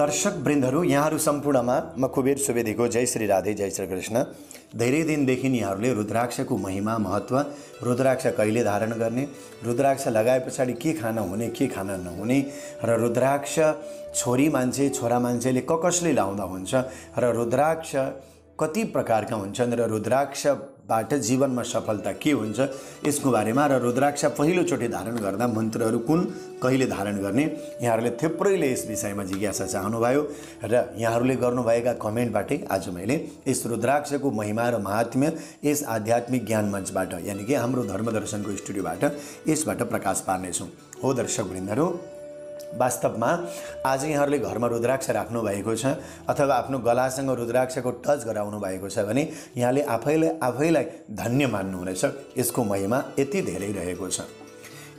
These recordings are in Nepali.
दर्शक वृन्दहरू यहाँहरू सम्पूर्णमा म कुबेर सुवेदीको जय श्री राधे जय श्री कृष्ण। धेरै दिनदेखि यहाँहरूले रुद्राक्षको महिमा महत्त्व, रुद्राक्ष कहिले धारण गर्ने, रुद्राक्ष लगाए पछाडि के खान हुने के खान नहुने र रुद्राक्ष छोरी मान्छे छोरा मान्छेले कसले लाउँदा हुन्छ र रुद्राक्ष कति प्रकारका हुन्छन् र रुद्राक्षबाट जीवनमा सफलता के हुन्छ यसको बारेमा र रुद्राक्ष पहिलोचोटि धारण गर्दा मन्त्रहरू कुन कहिले धारण गर्ने यहाँहरूले थुप्रैले यस विषयमा जिज्ञासा चाहनुभयो र यहाँहरूले गर्नुभएका कमेन्टबाटै आज मैले यस रुद्राक्षको महिमा र महात्म्य यस आध्यात्मिक ज्ञान मञ्चबाट यानि कि हाम्रो धर्मदर्शनको स्टुडियोबाट यसबाट प्रकाश पार्नेछौँ। हो दर्शक वृन्दहरू, वास्तवमा आज यहाँहरूले घरमा रुद्राक्ष राख्नु भएको छ अथवा आफ्नो गलासँग रुद्राक्षको टच गराउनु भएको छ भने यहाँले आफैलाई धन्य मान्नुहुनेछ। यसको महिमा यति धेरै रहेको छ।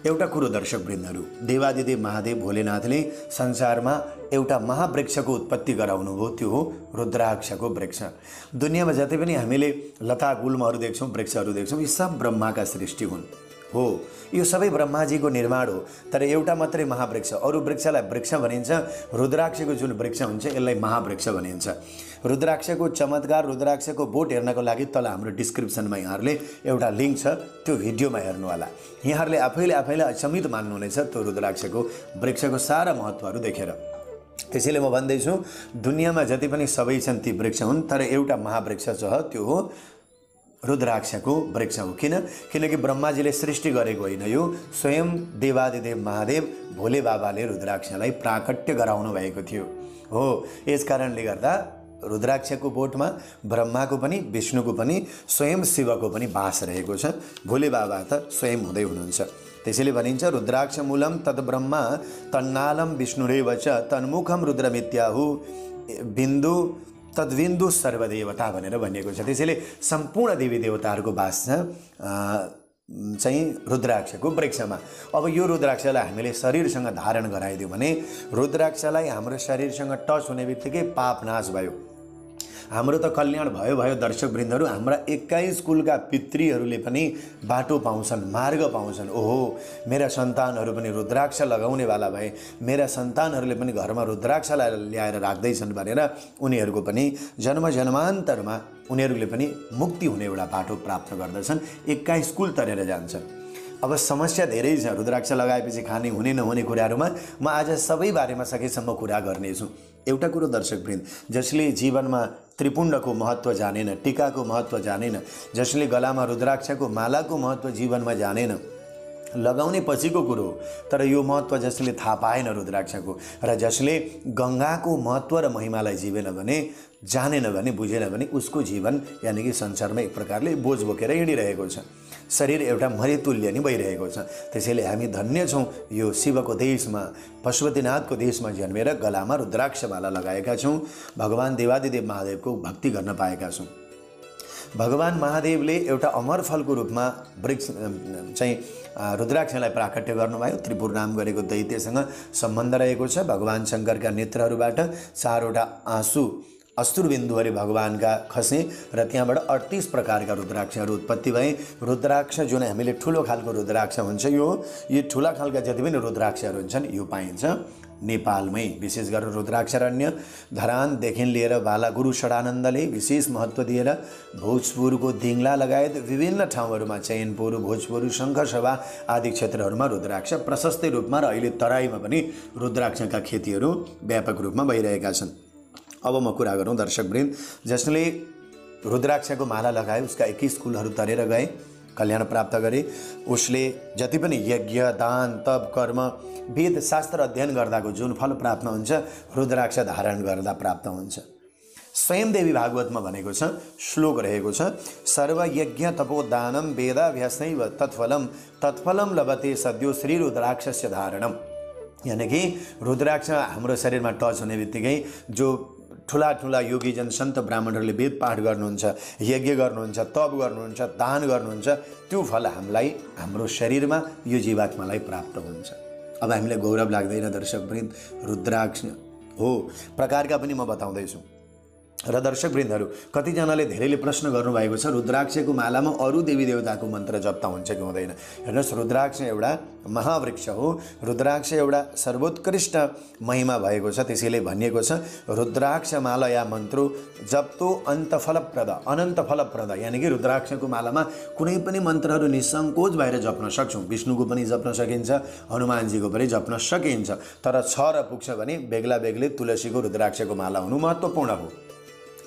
एउटा कुरो दर्शक वृन्दहरू, देवादिदेव महादेव भोलेनाथले संसारमा एउटा महावृक्षको उत्पत्ति गराउनुभयो, त्यो हो रुद्राक्षको वृक्ष। दुनियाँमा जति पनि हामीले लता गुल्महरू देख्छौँ, वृक्षहरू देख्छौँ, यी सब ब्रह्माका सृष्टि हुन्। हो, यो सबै ब्रह्माजीको निर्माण हो, तर एउटा मात्रै महावृक्ष, अरू वृक्षलाई वृक्ष भनिन्छ, रुद्राक्षको जुन वृक्ष हुन्छ यसलाई महावृक्ष भनिन्छ। रुद्राक्षको चमत्कार, रुद्राक्षको बोट हेर्नको लागि तल हाम्रो डिस्क्रिप्सनमा यहाँहरूले एउटा लिङ्क छ, त्यो भिडियोमा हेर्नु होला। यहाँहरूले आफैलाई अचम्मित मान्नुहुनेछ त्यो रुद्राक्षको वृक्षको सारा महत्त्वहरू देखेर। त्यसैले म भन्दैछु, दुनियाँमा जति पनि सबै छन् ती वृक्ष हुन्, तर एउटा महावृक्ष छ, त्यो हो रुद्राक्षको वृक्ष हो। किनकि ब्रह्माजीले सृष्टि गरेको होइन, यो स्वयं देवादिदेव महादेव भोले बाबाले रुद्राक्षलाई प्राकट्य गराउनु भएको थियो। हो, यस कारणले गर्दा रुद्राक्षको बोटमा ब्रह्माको पनि विष्णुको पनि स्वयं शिवको पनि वास रहेको छ। भोले बाबा त स्वयं हुँदै हुनुहुन्छ। त्यसैले भनिन्छ, रुद्राक्ष मूलम तद्ब्रह्म तन्नालम विष्णुरेव च तन्मुखम रुद्रमित्याहु बिन्दु तद्विन्दु सर्वदेवता भनेर भनिएको छ। त्यसैले सम्पूर्ण देवी देवताहरूको वास चाहिँ रुद्राक्षको वृक्षमा। अब यो रुद्राक्षलाई हामीले शरीरसँग धारण गराइदियो भने रुद्राक्षलाई हाम्रो शरीरसँग टच हुने बित्तिकै पाप नाश भयो, हाम्रो त कल्याण भयो। दर्शक वृन्दहरू, हाम्रा 21 कुलका पितृहरूले पनि बाटो पाउँछन्, मार्ग पाउँछन्। ओहो, मेरा सन्तानहरू पनि रुद्राक्ष लगाउनेवाला भए, मेरा सन्तानहरूले पनि घरमा रुद्राक्षलाई ल्याएर राख्दैछन् भनेर उनीहरूको पनि जन्म जन्मान्तरमा उनीहरूले पनि मुक्ति हुने एउटा बाटो प्राप्त गर्दछन्, 21 कुल तरेर जान्छन्। अब समस्या धेरै छ रुद्राक्ष लगाएपछि खाने हुने नहुने कुराहरूमा। म आज सबै बारेमा सकेसम्म कुरा गर्नेछु। एउटा कुरो दर्शक वृन्द, जसले जीवनमा त्रिपुण्डको महत्त्व जानेन, टीकाको महत्त्व जानेन, जसले गलामा रुद्राक्षको मालाको महत्त्व जीवनमा जानेन, लगाउने पछिको कुरो, तर यो महत्त्व जसले थाहा पाएन रुद्राक्षको र जसले गङ्गाको महत्त्व र महिमालाई जिवेन भने, जानेन भने, बुझेन भने उसको जीवन यानि कि संसारमा एक प्रकारले बोझ बोकेर हिँडिरहेको छ, शरीर एउटा मृत्युल्य नै भइरहेको छ। त्यसैले हामी धन्य छौँ, यो शिवको देशमा पशुपतिनाथको देशमा जन्मेर गलामा रुद्राक्षमाला लगाएका छौँ, भगवान् देवादिदेव महादेवको भक्ति गर्न पाएका छौँ। भगवान् महादेवले एउटा अमर फलको रूपमा वृक्ष चाहिँ रुद्राक्षलाई प्राकट्य गर्नुभयो। त्रिपुर नाम गरेको दैत्यसँग सम्बन्ध रहेको छ। भगवान् शङ्करका नेत्रहरूबाट 4 आँसु अश्रुबिन्दुहरू भगवान्का खसे र त्यहाँबाट 38 प्रकारका रुद्राक्षहरू उत्पत्ति भए। रुद्राक्ष जुन हामीले ठुलो खालको रुद्राक्ष हुन्छ, यो ठुला खालका जति पनि रुद्राक्षहरू हुन्छन् यो पाइन्छ नेपालमै। विशेष गरेर रुद्राक्षरण्य धरानदेखि लिएर बालागुरु षडानन्दले विशेष महत्त्व दिएर भोजपुरको दिङ्ला लगायत विभिन्न ठाउँहरूमा, चैनपुर, भोजपुर, शङ्खसभा आदि क्षेत्रहरूमा रुद्राक्ष प्रशस्तै रूपमा र अहिले तराईमा पनि रुद्राक्षका खेतीहरू व्यापक रूपमा भइरहेका छन्। अब म कुरा गरौँ दर्शकवृन्द, जसले रुद्राक्षको माला लगाए उसका 21 कुलहरू तरेर गए, कल्याण प्राप्त गरे। उसले जति पनि यज्ञ, दान, तप, कर्म, वेद शास्त्र अध्ययन गर्दाको जुन फल प्राप्त हुन्छ रुद्राक्ष धारण गर्दा प्राप्त हुन्छ। स्वयं देवी भागवतमा भनेको छ, श्लोक रहेको छ, सर्वयज्ञ तपोदानम वेदाभ्यासैव तत्फलम तत्फलम लभते सद्यो श्री रुद्राक्षस्य धारणम। यानि कि रुद्राक्ष हाम्रो शरीरमा टच हुने बित्तिकै जो ठुला ठुला योगीजन सन्त ब्राह्मणहरूले वेद पाठ गर्नुहुन्छ, यज्ञ गर्नुहुन्छ, तप गर्नुहुन्छ, दान गर्नुहुन्छ, त्यो फल हामीलाई हाम्रो शरीरमा यो जीवात्मालाई प्राप्त हुन्छ। अब हामीलाई गौरव लाग्दैन दर्शक वृन्द? रुद्राक्ष हो प्रकारका पनि म बताउँदैछु। र दर्शकवृन्दहरु कतिजनाले धेरैले प्रश्न गर्नुभएको छ रुद्राक्षको मालामा अरु देवी देवताको मन्त्र जप्ता हुन्छ कि हुँदैन। हेर्नुस्, रुद्राक्ष एउटा महावृक्ष हो, रुद्राक्ष एउटा सर्वोत्कृष्ट महिमा भएको छ। त्यसैले भनिएको छ रुद्राक्ष मालाया मन्त्रो जप्तो अन्तफलप्रद अनन्तफलप्रद, यानी कि रुद्राक्षको मालामा कुनै पनि मन्त्रहरु निसंकोच भएर जप्न सक्छौं। विष्णुको पनि जप्न सकिन्छ, हनुमानजीको पनि जप्न सकिन्छ, तर 6 र पुग्छ भने बेग्ला बेग्लै तुलसीको रुद्राक्षको माला हुनु महत्त्वपूर्ण हो।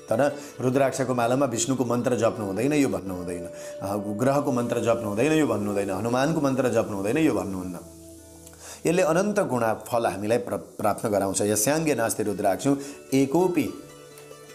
तर रुद्राक्षको मालामा विष्णुको मन्त्र जप्नु हुँदैन यो भन्नु हुँदैन, ग्रहको मन्त्र जप्नु हुँदैन यो भन्नु हुँदैन, हनुमानको मन्त्र जप्नु हुँदैन यो भन्नुहुन्न। यसले अनन्त गुणफल हामीलाई प्राप्त गराउँछ। यस्यांगे नास्ति रुद्राक्ष एकोपि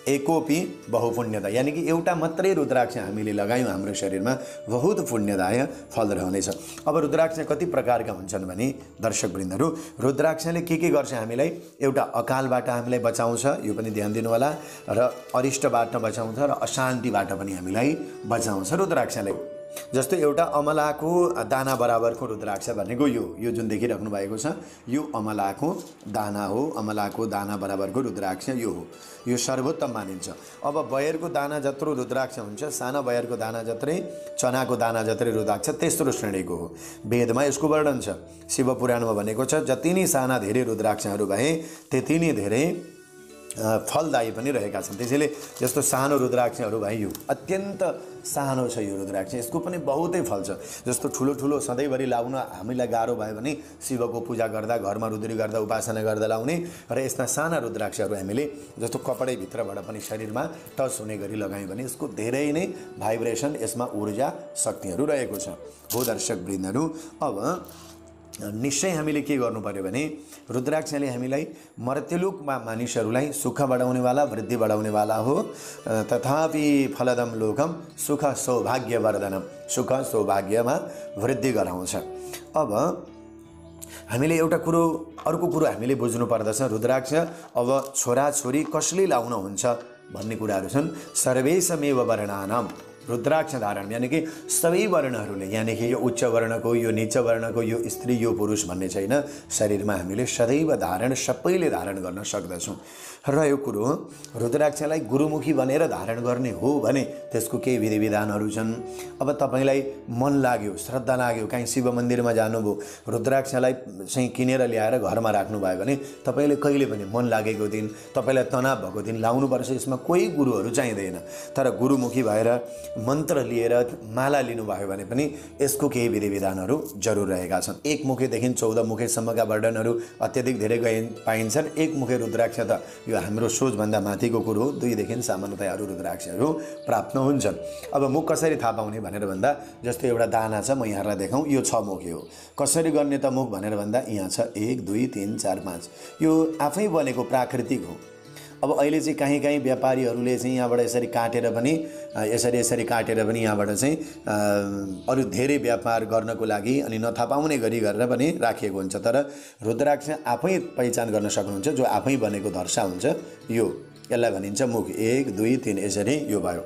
एकोपि बहुपुण्यता, यानी कि एउटा मात्रै रुद्राक्ष हामीले लगायौं हाम्रो शरीरमा बहुत पुण्यदाय फल रहनेछ। अब रुद्राक्ष कति प्रकारका हुन्छन् भने दर्शकवृन्दहरु, रुद्राक्षले के गर्छ हामीलाई? एउटा अकालबाट हामीलाई बचाउँछ, यो पनि ध्यान दिनु होला, र अरिष्टबाट बचाउँछ र अशान्तिबाट पनि हामीलाई बचाउँछ रुद्राक्षले। जस्तो एउटा अमलाको दाना बराबरको रुद्राक्ष भनेको यो जुन देखिराख्नु भएको छ यो अमलाको दाना हो, अमलाको दाना बराबरको रुद्राक्ष यो हो, यो सर्वोत्तम मानिन्छ। अब बयरको दाना जत्रो रुद्राक्ष हुन्छ, साना बयरको दाना जत्रै, चनाको दाना जत्रै रुद्राक्ष तेस्रो श्रेणीको हो। वेदमा यसको वर्णन छ, शिव पुराणमा भनेको छ जति नै साना धेरै रुद्राक्षहरू भए त्यति नै धेरै फलदायी पनि रहेका छन्। त्यसैले जस्तो सानो रुद्राक्षहरू भए यो अत्यन्त सानो छ, यो रुद्राक्ष यसको पनि बहुतै फल छ। जस्तो ठुलो ठुलो सधैँभरि लाउन हामीलाई गाह्रो भयो भने शिवको पूजा गर्दा, घरमा रुद्री गर्दा, उपासना गर्दा लाउने, र यस्ता साना रुद्राक्षहरू हामीले जस्तो कपडैभित्रबाट पनि शरीरमा टच हुने गरी लगायौँ भने यसको धेरै नै भाइब्रेसन, यसमा ऊर्जा शक्तिहरू रहेको छ हो दर्शकवृन्दहरू। अब निश्चय हामीले के गर्नु पर्यो भने रुद्राक्षले हामीलाई मर्त्यलोकमा मानिसहरूलाई सुख बढाउनेवाला, वृद्धि बढाउनेवाला हो। तथापि फलदम लोकम सुख सौभाग्यवर्धनम, सुख सौभाग्यमा वृद्धि गराउँछ। अब हामीले एउटा कुरो, अर्को कुरो हामीले बुझ्नु पर्दछ, रुद्राक्ष अब छोराछोरी कसले लाउन हुन्छ भन्ने कुराहरू छन्। सर्वेशमेव वर्णानाम रुद्राक्ष धारण, यानी कि सबै वर्णहरूले, यानी कि यो उच्च वर्णको, यो नीच वर्णको, यो स्त्री, यो पुरुष भन्ने छैन, शरीरमा हामीले सदैव धारण, सबैले धारण गर्न सक्दछौँ। र यो कुरो रुद्राक्षलाई गुरुमुखी भनेर धारण गर्ने हो भने त्यसको केही विधिविधानहरू छन्। अब तपाईँलाई मन लाग्यो, श्रद्धा लाग्यो, कहीँ शिव मन्दिरमा जानुभयो, रुद्राक्षलाई चाहिँ किनेर ल्याएर घरमा राख्नुभयो भने तपाईँले कहिले पनि मन लागेको दिन, तपाईँलाई तनाव भएको दिन लाउनुपर्छ, यसमा कोही गुरुहरू चाहिँदैन। तर गुरुमुखी भएर मन्त्र लिएर माला लिनुभयो भने पनि यसको केही विधिविधानहरू जरुर रहेका छन्। एक मुखेदेखि 14 मुखेसम्मका वर्णनहरू अत्यधिक धेरै पाइन्छन्। एक मुखे रुद्राक्ष त यो हाम्रो सोचभन्दा माथिको कुरो हो, 2 देखि सामान्यतया अरू रुद्राक्षहरू प्राप्त हुन्छन्। अब मुख कसरी थाहा पाउने भनेर भन्दा, जस्तो एउटा दाना छ, म यहाँलाई देखाउँ, यो 6 मुखे हो, कसरी गर्ने त मुख भनेर भन्दा यहाँ छ 1 2 3 4 5, यो आफै बनेको प्राकृतिक हो। अब अहिले चाहिँ कहीं कहीं व्यापारीहरूले चाहिँ यहाँबाट यसरी काटेर पनि, यसरी यसरी काटेर पनि यहाँबाट चाहिँ अरु धेरै व्यापार गर्नको लागि अनि नथा पाउने गरी गरेर पनि राखिएको हुन्छ। तर रुद्राक्ष आफै पहिचान गर्न सक्नुहुन्छ, जो आफै बनेको धर्सा हुन्छ, यो यसलाई भनिन्छ मुख। 1 2 3 यसरी यो भयो।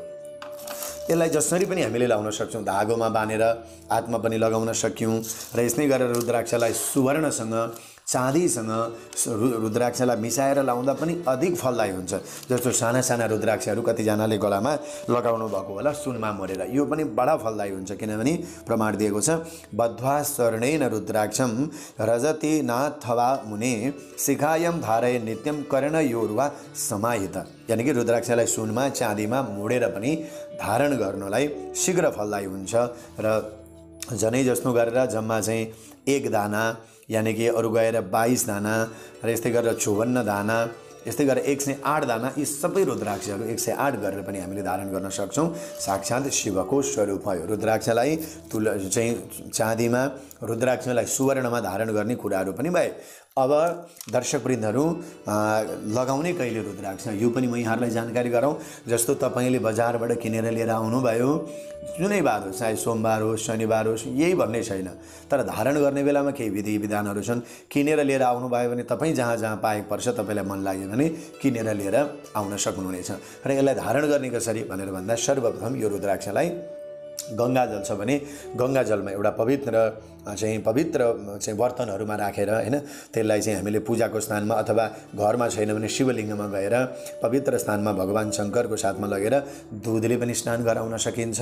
यसलाई जसरी पनि हामीले लाउन सक्छौँ, धागोमा बानेर हातमा पनि लगाउन सक्यौँ। र यसै गरेर रुद्राक्षलाई सुवर्णसँग, चाँदीसँग रुद्राक्षलाई मिसाएर लाउँदा पनि अधिक फलदायी हुन्छ। जस्तो साना साना रुद्राक्षहरू कतिजनाले गलामा लगाउनु भएको होला, सुनमा मोरेर, यो पनि बडा फलदायी हुन्छ। किनभने प्रमाण दिएको छ बद्ध्वा स्वर्णेन रुद्राक्षम रजते नाथवा मुने शिखायम धारय नित्यम कर्णयोर्वा समाहित, यानी कि रुद्राक्षलाई सुनमा, चाँदीमा मोडेर पनि धारण गर्नलाई शीघ्र फलदायी हुन्छ। र जनै जस्नु गरेर जम्मा चाहिँ 1 दाना, यानी कि अरू गएर 22 दाना, र यस्तै गरेर 54 दाना, यस्तै गरेर 108 दाना, यी सबै रुद्राक्षहरू 108 गरेर पनि हामीले धारण गर्न सक्छौँ। साक्षात् शिवको स्वरूप हो। रुद्राक्षलाई चाँदीमा, रुद्राक्षलाई सुवर्णमा धारण गर्ने कुराहरू पनि भए। अब दर्शकवृन्दहरू लगाउने कहिले रुद्राक्ष, यो पनि म यहाँहरूलाई जानकारी गराउँ। जस्तो तपाईँले बजारबाट किनेर लिएर आउनुभयो, जुनै बार होस्, चाहे सोमबार होस्, शनिबार होस्, यही भन्ने छैन, तर धारण गर्ने बेलामा केही विधि विधानहरू छन्। किनेर लिएर आउनुभयो भने तपाईँ जहाँ जहाँ पाएको पर्छ, तपाईँलाई मन लाग्यो भने किनेर लिएर आउन सक्नुहुनेछ। र यसलाई धारण गर्ने कसरी भनेर भन्दा सर्वप्रथम यो रुद्राक्षलाई गङ्गाजल छ भने गङ्गाजलमा एउटा पवित्र चाहिँ बर्तनहरुमा राखेर हैन त्यसलाई चाहिँ हामीले पूजाको स्थानमा अथवा घरमा छैन भने शिवलिङ्गमा गएर पवित्र स्थानमा भगवान शंकरको साथमा लगेर दूधले पनि स्नान गराउन सकिन्छ,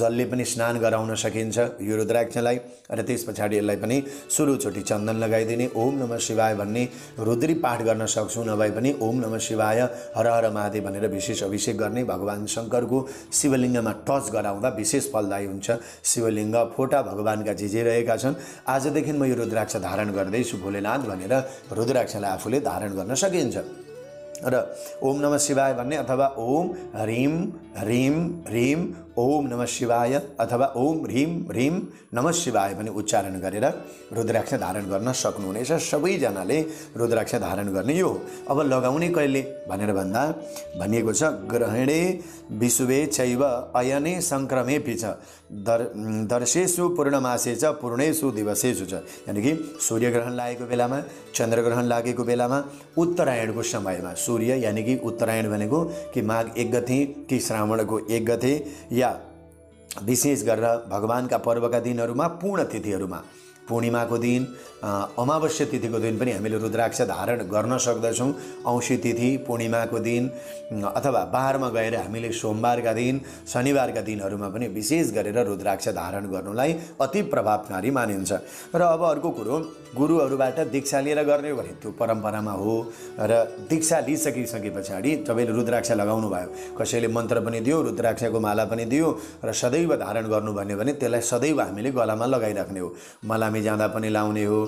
जलले पनि स्नान गराउन सकिन्छ यो रुद्राक्षलाई। अनि त्यसपछि यसलाई पनि सुरुचोटी चन्दन लगाइदिने, ओम नमः शिवाय भन्ने रुद्री पाठ गर्न सक्छौ, नभए पनि ओम नमः शिवाय हर हर महादेव भनेर विशेष अभिषेक गर्ने, भगवान शंकरको शिवलिङ्गमा टच गराउँदा विशेष फलदायी हुन्छ। शिवलिङ्ग फोटा भगवानका जिजे रहेका छन्, आजदेखि म यो रुद्राक्ष धारण गर्दैछु भोलेनाथ भनेर रुद्राक्षलाई आफूले धारण गर्न सकिन्छ। र ओम नमः शिवाय भन्ने अथवा ओम ह्रीम ह्रीम ह्रीम ओम नमः शिवाय अथवा ओम ह्रीम ह्रीम नमः शिवाय भन्ने उच्चारण गरेर रुद्राक्ष धारण गर्न सक्नुहुनेछ। सबैजनाले रुद्राक्ष धारण गर्ने यो। अब लगाउने कहिले भनेर भन्दा भनिएको छ ग्रहणे विशुवे चैव अयने संक्रमे पिछ दर्शेषु पूर्णमासे च पूर्णेषु दिवसेषु च, यानी कि सूर्यग्रहण लागेको बेलामा, चन्द्रग्रहण लागेको बेलामा, उत्तरायणको समयमा। सूर्य यानी कि उत्तरायण भनेको कि माघ 1 गते कि श्रावणको 1 गते या विशेष गरेर भगवानका पर्वका दिनहरुमा, पूर्ण तिथिहरुमा, पूर्णिमाको दिन, अमावस्या तिथिको दिन पनि हामीले रुद्राक्ष धारण गर्न सक्दछौं। औंसी तिथि, पूर्णिमाको दिन अथवा बाहरमा गएर हामीले सोमबारका दिन, शनिबारका दिनहरुमा पनि विशेष गरेर रुद्राक्ष धारण गर्नुलाई अति प्रभावकारी मानिन्छ। र अब अर्को कुरो गुरुहरुबाट दीक्षा लिएर गर्ने हो भने त्यो परम्परामा हो, र दीक्षा लिइसकेपछि तपाईले रुद्राक्ष लगाउनु भयो, कसैले मन्त्र पनि दियो, रुद्राक्षको माला पनि दियो र सदैव धारण गर्नु भन्यो भने त्यसलाई सदैव हामीले गलामा लगाइराख्ने हो। मलामी जाँदा पनि लाउने हो,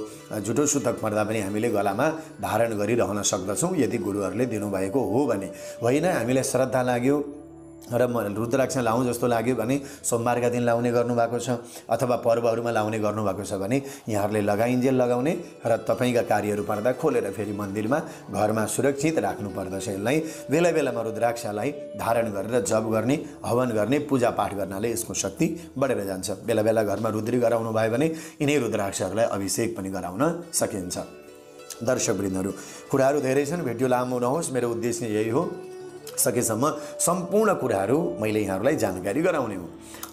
जुठो सुतक पर्दा पनि हामीले गलामा धारण गरिरहन सक्दछौं यदि गुरुहरुले दिनुभएको हो भने। होइन हामीले श्रद्धा लाग्यो र रुद्राक्ष लाउँ जस्तो लाग्यो भने सोमबारका दिन लाउने गर्नुभएको छ अथवा पर्वहरुमा लाउने गर्नुभएको छ भने यहाँहरुले लगाइन्जेल लगाउने र तपाईका कार्यहरु पर्दा खोलेर फेरि मन्दिरमा, घरमा सुरक्षित राख्नु पर्दछ। यसलाई बेला बेलामा रुद्राक्षलाई धारण गरेर जप गर्ने, हवन गर्ने, पूजा पाठ गर्नाले यसको शक्ति बढेर जान्छ। बेला बेला घरमा रुद्री गराउनु भयो भने यिनै रुद्राक्षहरूलाई अभिषेक पनि गराउन सकिन्छ। दर्शकवृन्दहरु कुराहरु धेरै छन्, भिडियो लामो नहोस्, मेरो उद्देश्य यही हो सकेसम्म सम्पूर्ण कुराहरु मैले यहाँहरुलाई जानकारी गराउने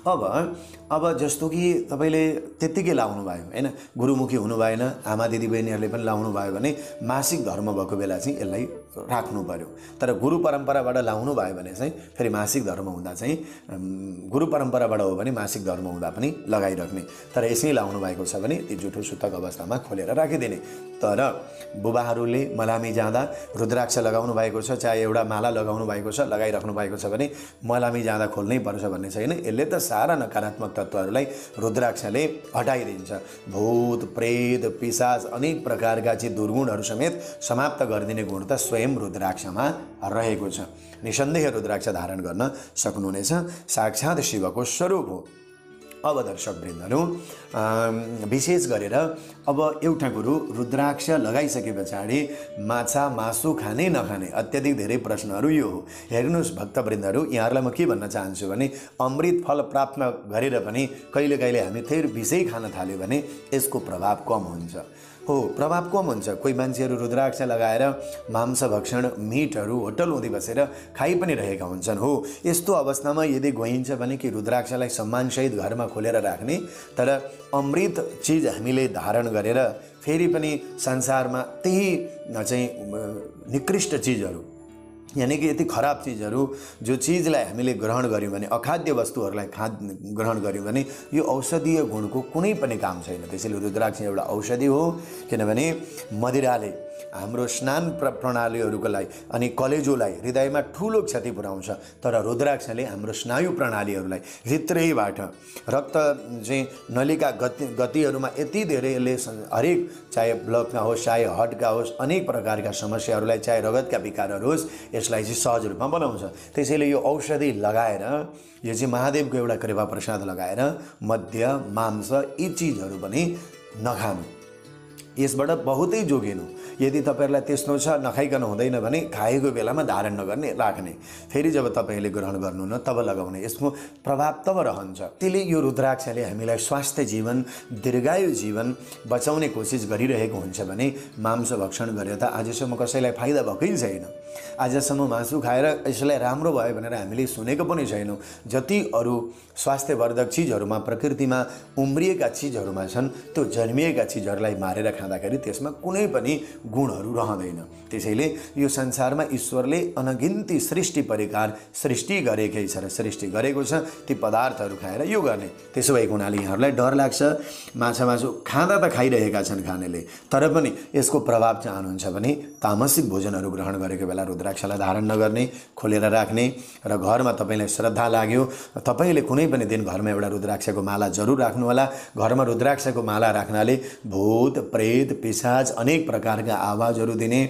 हो। अब जस्तो कि तपाईले त्यतिकै लाउनु भयो हैन, गुरुमुखी हुनु भएन, आमा दिदी बहिनीहरुले पनि लाउनु भयो भने मासिक धर्म भएको बेला चाहिँ यसलाई राख्नु पर्यो। तर गुरु परम्पराबाट लाउनु भयो भने चाहिँ फेरि मासिक धर्म हुँदा चाहिँ गुरु परम्पराबाट हो भने मासिक धर्म हुँदा पनि लगाइराख्ने, तर यसै लाउनु भएको छ भने ती जुठो सुतक अवस्थामा खोलेर राखिदिने। तर बुबाहरुले मलामी जाँदा रुद्राक्ष लगाउनु भएको छ, चाहे एउटा माला लगाउनु भएको छ, लगाइराख्नु भएको छ भने मलामी जाँदा खोल्नै पर्छ भन्ने छैन। यसले त सारा नकारात्मक तत्वहरुलाई रुद्राक्षले हटाइदिन्छ, भूत प्रेत पिशाच अनेक प्रकारका चाहिँ दुर्गुणहरु समेत समाप्त गरिदिने गुण त स्वयं रुद्राक्षमा रहेको छ। निसन्देह रुद्राक्ष धारण गर्न सक्नुहुनेछ, साक्षात शिवको स्वरूप हो। अब दर्शकवृन्दहरु विशेष गरेर अब एउटा गुरु रुद्राक्ष लगाइसकेपछि माछा मासु खाने नखाने अत्यधिक धेरै प्रश्नहरु यो हो। हेर्नुस् भक्तवृन्दहरु, यहाँहरुलाई म के भन्न चाहन्छु भने अमृत फल प्राप्त गरेर पनि कहिले हामी थेर विषय खान थाल्यो भने यसको प्रभाव कम हुन्छ। हो, प्रभाव कम हुन्छ। कोही मान्छेहरु रुद्राक्ष लगाएर मांस भक्षण मीटहरु होटल हुँदै बसेर खाइ पनि रहेका हुन्छन्। हो, यस्तो अवस्थामा यदि गइन्छ भने कि रुद्राक्षलाई सम्मान सहित घरमा खोलेर राख्ने, तर अमृत चीज हामीले धारण गरेर फेरि पनि संसारमा त्यही चाहिँ निकृष्ट चीजहरु, यानी कि यति खराब चीजहरु जो चीजलाई हामीले ग्रहण गर्यौं भने, अखाद्य वस्तुहरुलाई ग्रहण गर्यौं भने यो औषधीय गुणको कुनै पनि काम छैन। त्यसैले रुद्राक्ष एउटा औषधि हो, किनभने मदिराले हाम्रो स्नान प्रणालीहरुको लागि अनि कलेजोलाई, हृदयमा ठूलो क्षति पुर्याउँछ, तर रुद्राक्षले हाम्रो स्नायु प्रणालीहरुलाई भित्रैबाट रक्त चाहिँ नलिका गतिहरुमा यति धेरैले हरेक, चाहे ब्लकका होस् चाहे हार्टका होस्, अनेक प्रकारका समस्याहरुलाई, चाहे रगतका विकारहरु होस्, यसलाई चाहिँ सहज रूपमा बनाउँछ। त्यसैले यो औषधि लगाएर, यो चाहिँ महादेवको एउटा कृपा प्रसाद लगाएर मद्य मांस यी चीजहरु पनि नखानु। यसबाट बहुतै जोगिनु। यदि तपाईहरुलाई त्यस्तो छ नखाइकन हुँदैन भने खाएको बेलामा धारण नगर्ने राख्ने, फेरि जब तपाईले ग्रहण गर्नुहुन्न तब लगाउने, यसको प्रभाव तब रहन्छ। त्यसले यो रुद्राक्षले हामीलाई स्वास्थ्य जीवन, दीर्घायु जीवन बचाउने कोसिस गरिरहेको हुन्छ भने मांस भक्षण गरे त आजसम्म कसैलाई फाइदा भकै छैन। आजसम्म मासु खाएर यसलाई राम्रो भयो भनेर हामीले सुनेको पनि छैनौं। जति अरु स्वास्थ्यवर्धक चीजहरुमा, प्रकृतिमा उम्रिएका चीजहरुमा छन्, त्यो जन्मिएका चीजहरुलाई मारेर खाँदाखेरि त्यसमा कुनै पनि गुणहरु रहदैन। त्यसैले यो संसारमा ईश्वरले अनगिन्ती सृष्टि परिकार सृष्टि गरेकै छ र सृष्टि गरेको छ, ती पदार्थहरु खाएर यो गर्ने। त्यसो भएको हुनाले यहाँहरुलाई डर लाग्छ। माछा मासु खाँदा त खाइरहेका छन् खानेले, तर पनि यसको प्रभाव चाहनुहुन्छ भने तामसिक भोजनहरु ग्रहण गरेको बेला रुद्राक्षलाई धारण नगर्ने, खोलेर राख्ने र घरमा तपाईलाई श्रद्धा लाग्यो तपाईले कुनै पनि दिन घरमा एउटा रुद्राक्षको माला जरुर राख्नु होला। घरमा रुद्राक्षको माला राख्नाले भूत, प्रेत, पिशाच अनेक प्रकारका आवाजहरु दिने,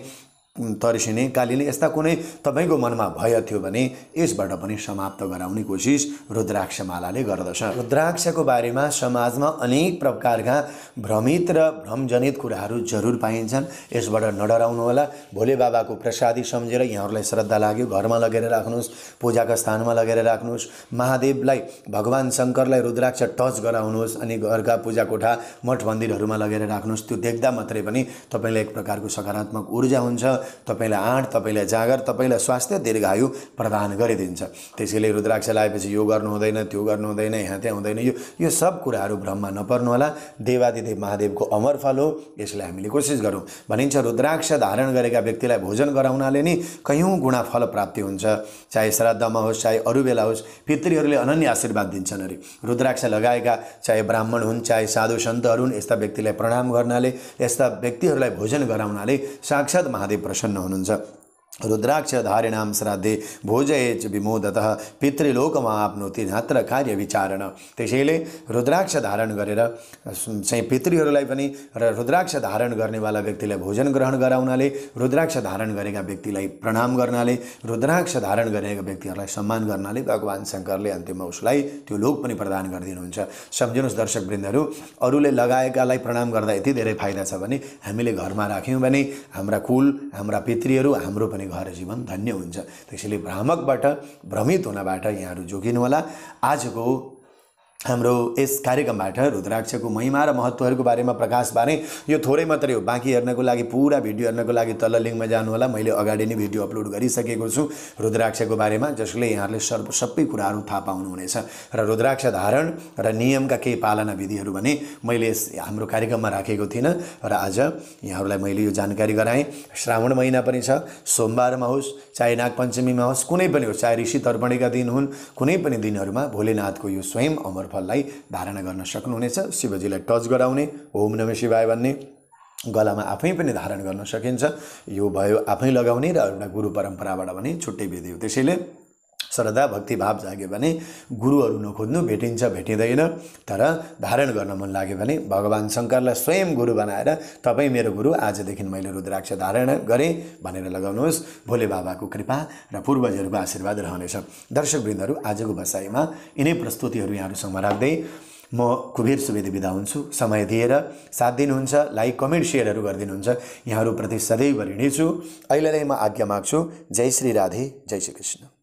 तर्सिने, कालीले यस्ता कुनै तपाईको मनमा भय थियो भने यसबाट पनि समाप्त गराउने कोसिस रुद्राक्ष मालाले गर्दछ। रुद्राक्षको बारेमा समाजमा अनेक प्रकारका भ्रमित र भ्रमजनित कुराहरू जरुर पाइन्छन्, यसबाट नडराउनु होला। भोले बाबाको प्रसादी सम्झेर यहाँहरुलाई श्रद्धा लाग्यो घरमा लगेर राख्नुस्, पूजाको स्थानमा लगेर राख्नुस्, महादेवलाई, भगवान शंकरलाई रुद्राक्ष टच गराउनुस् अनि घरका पूजा कोठा, मठ मन्दिरहरुमा लगेर राख्नुस्। त्यो देख्दा मात्रै पनि तपाईलाई एक प्रकारको सकारात्मक ऊर्जा हुन्छ, तपाईलाई आँट, तपाईलाई जागर, तपाईलाई स्वास्थ्य दीर्घायु प्रदान गरिदिन्छ। त्यसैले रुद्राक्ष लाएपछि यो गर्नु हुँदैन, त्यो गर्नु हुँदैन, यहाँ त्यहाँ हुँदैन, यो सब कुराहरू भ्रममा नपर्नु होला। देवादिदेव महादेवको अमर फल हो, यसलाई हामीले कोसिस गरौँ। भनिन्छ रुद्राक्ष धारण गरेका व्यक्तिलाई भोजन गराउनाले नि कयौं गुणा फल प्राप्ति हुन्छ, चाहे श्राद्धमा होस् चाहे अरू बेला होस्। पितृहरूले अनन्य आशीर्वाद दिन्छन् अरे रुद्राक्ष लगाएका, चाहे ब्राह्मण हुन् चाहे साधु सन्तहरू हुन्। यस्ता व्यक्तिलाई प्रणाम गर्नाले, यस्ता व्यक्तिहरूलाई भोजन गराउनाले साक्षात् महादेव प्रसन्न हुनुहुन्छ। रुद्राक्ष धारिणाम श्राद्धे भोजयेच विमोदतः पितृलोकमा आप्नोति नात्र कार्य विचारण। त्यसैले रुद्राक्ष धारण गरेर चाहिँ पितृहरूलाई पनि र रुद्राक्ष धारण गर्नेवाला व्यक्तिलाई भोजन ग्रहण गराउनाले, रुद्राक्ष धारण गरेका व्यक्तिलाई प्रणाम गर्नाले, रुद्राक्ष धारण गरेका व्यक्तिहरूलाई सम्मान गर्नाले भगवान शंकरले अन्तिममा उसलाई त्यो लोक पनि प्रदान गरिदिनुहुन्छ। सम्झनुहोस् दर्शक वृन्दहरू, अरूले लगाएकालाई प्रणाम गर्दा यति धेरै फाइदा छ भने हामीले घरमा राख्यौं भने हाम्रा कुल, हाम्रा पितृहरू, हाम्रो घर जीवन धन्य हुन्छ। त्यसैले भ्रामकबाट, भ्रमित हुनबाट यहाँहरु जोगिनु होला। आजको हाम्रो यस कार्यक्रमबाट रुद्राक्षको महिमा र महत्त्वहरुको बारेमा प्रकाश पार्ने यो थोरै मात्रै हो। बाँकी हेर्नको लागि, पूरा भिडियो हेर्नको लागि तल लिंकमा जानु होला। मैले अगाडि नै भिडियो अपलोड गरिसकेको छु रुद्राक्षको बारेमा, जसले यहाँहरुले सबै कुराहरू थाहा पाउनुहुनेछ। र रुद्राक्ष धारण र नियमका केही पालना विधिहरू भने मैले हाम्रो कार्यक्रममा राखेको थिइनँ र आज यहाँहरुलाई मैले यो जानकारी गराएँ। श्रावण महिना पनि छ, सोमबारमा होस् चाहे नागपञ्चमीमा होस्, कुनै पनि होस्, चाहे ऋषि तर्पणका दिन हुन्, कुनै पनि दिनहरुमा भोलेनाथको यो स्वयं अमर फललाई धारण गर्न सक्नुहुनेछ। शिवजीलाई टच गराउने, ओम नमः शिवाय भन्ने, गलामा आफै पनि धारण गर्न सकिन्छ। यो भयो आफै लगाउने र एउटा गुरु परम्पराबाट भने छुट्टै विधि हो। त्यसैले श्रद्धा भक्तिभाव जाग्यो भने गुरुहरू नखोज्नु, भेटिन्छ भेटिँदैन, तर धारण गर्न मन लाग्यो भने भगवान शंकरलाई स्वयं गुरु बनाएर तपाई मेरो गुरु, आजदेखि मैले रुद्राक्ष धारण गरेँ भनेर लगाउनुहोस्। भोले बाबाको कृपा र पूर्वजहरूको आशीर्वाद रहनेछ। दर्शक वृन्दहरू, आजको बसाइमा यिनै प्रस्तुतिहरू यहाँहरूसँग राख्दै म कुबेर सुवेदी बिदा हुन्छु। समय दिएर साथ दिनुहुन्छ, लाइक कमेन्ट सेयरहरू गरिदिनुहुन्छ, यहाँहरूप्रति सधैँ ऋणी छु। अहिलेलाई म आज्ञा माग्छु। जय श्री राधे, जय श्री कृष्ण।